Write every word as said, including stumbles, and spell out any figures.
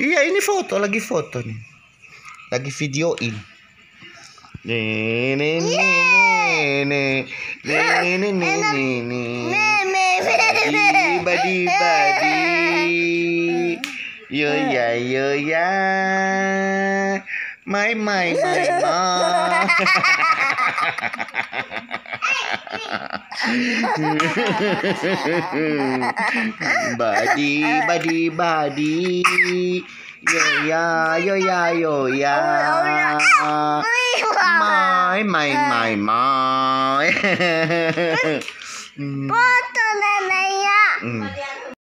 Iya, ini foto, lagi foto nih. Lagi videoin. Nih, nih, nih, nih, nih, nih, nih, nih, nih. Badi, badi, yo ya, yo ya. My, my, my, my. Badi, badi, badi. Yo ya, yo ya, yo ya. My, my, my, my. Foto namanya.